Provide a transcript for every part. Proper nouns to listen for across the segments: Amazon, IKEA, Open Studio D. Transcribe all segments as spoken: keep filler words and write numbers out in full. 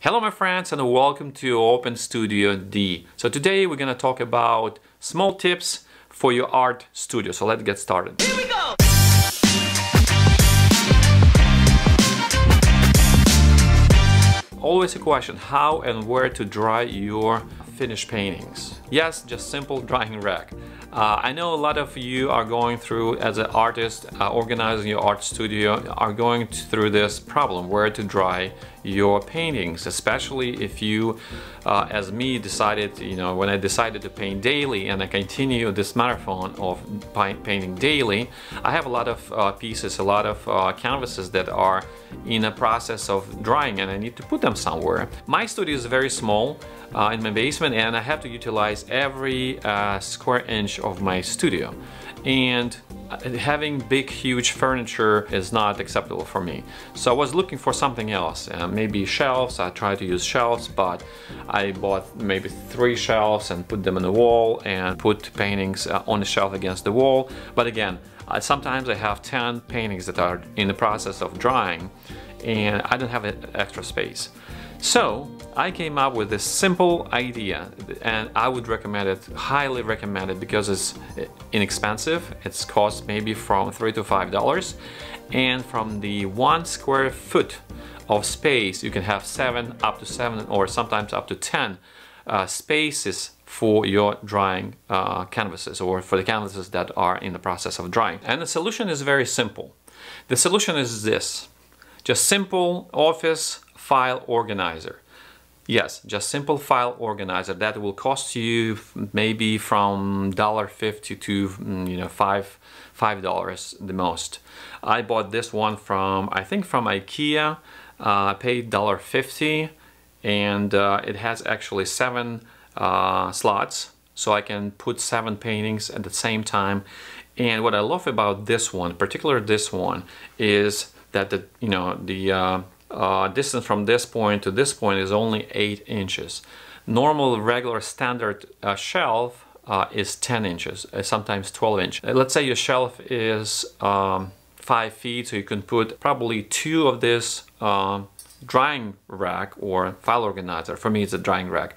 Hello my friends and welcome to Open Studio D. So today we're gonna talk about small tips for your art studio. So let's get started. Here we go! Always a question, how and where to dry your finished paintings. Yes, just simple drying rack. Uh, I know a lot of you are going through, as an artist, uh, organizing your art studio, are going through this problem, where to dry your paintings, especially if you, uh, as me, decided, you know, when I decided to paint daily and I continue this marathon of painting daily, I have a lot of uh, pieces, a lot of uh, canvases that are in a process of drying and I need to put them somewhere. My studio is very small uh, in my basement and I have to utilize every uh, square inch of my studio. And having big, huge furniture is not acceptable for me. So I was looking for something else, uh, maybe shelves. I tried to use shelves, but I bought maybe three shelves and put them on the wall and put paintings uh, on the shelf against the wall. But again, uh, sometimes I have ten paintings that are in the process of drying and I don't have extra space. So I came up with this simple idea and I would recommend it, highly recommend it, because it's inexpensive. It's cost maybe from three to five dollars. And from the one square foot of space, you can have seven, up to seven, or sometimes up to ten uh, spaces for your drying uh, canvases, or for the canvases that are in the process of drying. And the solution is very simple. The solution is this, just simple office file organizer. Yes, just simple file organizer that will cost you maybe from one dollar fifty to, you know, five five dollars the most. I bought this one from, I think, from IKEA. I uh, paid one dollar fifty, and uh, it has actually seven uh, slots, so I can put seven paintings at the same time. And what I love about this one, particularly this one, is that the you know the uh, Uh, distance from this point to this point is only eight inches. Normal, regular, standard uh, shelf uh, is ten inches, uh, sometimes twelve inches. Uh, let's say your shelf is um, five feet, so you can put probably two of this uh, drying rack or file organizer. For me it's a drying rack,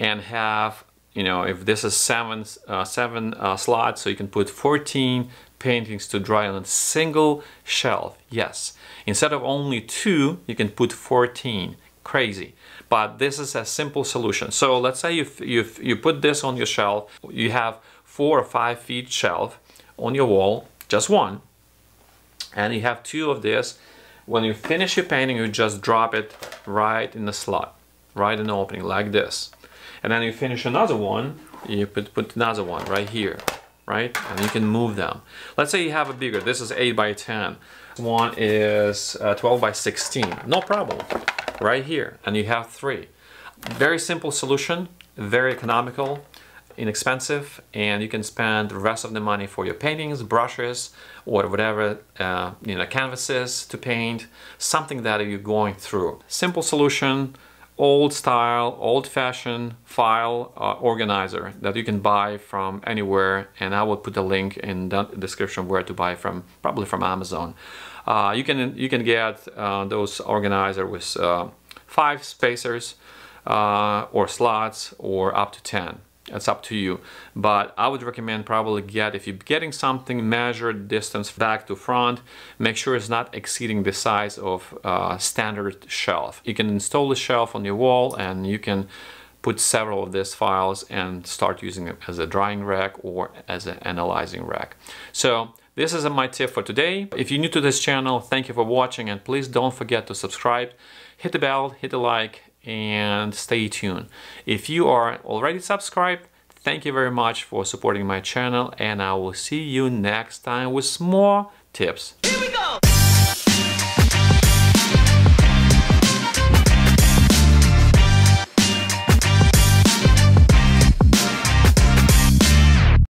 and have, you know, if this is seven, uh, seven uh, slots, so you can put fourteen paintings to dry on a single shelf. Yes, instead of only two, you can put fourteen. Crazy, but this is a simple solution. So let's say you you you put this on your shelf. You have four or five feet shelf on your wall, just one, and you have two of this. When you finish your painting, you just drop it right in the slot, right in the opening, like this, and then you finish another one. You put put another one right here. Right? And you can move them. Let's say you have a bigger, this is eight by ten, one is uh, twelve by sixteen, no problem, right here, and you have three. Very simple solution, very economical, inexpensive, and you can spend the rest of the money for your paintings, brushes, or whatever, uh, you know, canvases to paint, something that you're going through. Simple solution, old style, old fashioned file uh, organizer that you can buy from anywhere, and I will put a link in the description where to buy from, probably from Amazon. Uh, you can you can get uh, those organizer with uh, five spacers uh, or slots, or up to ten. It's up to you, but I would recommend probably get, if you're getting something, measured distance back to front, make sure it's not exceeding the size of uh, standard shelf. You can install the shelf on your wall and you can put several of these files and start using it as a drying rack or as an analyzing rack. So this is my tip for today. If you're new to this channel, thank you for watching, and please don't forget to subscribe, hit the bell, hit the like, and stay tuned. If you are already subscribed, thank you very much for supporting my channel, and I will see you next time with more tips. Here we go.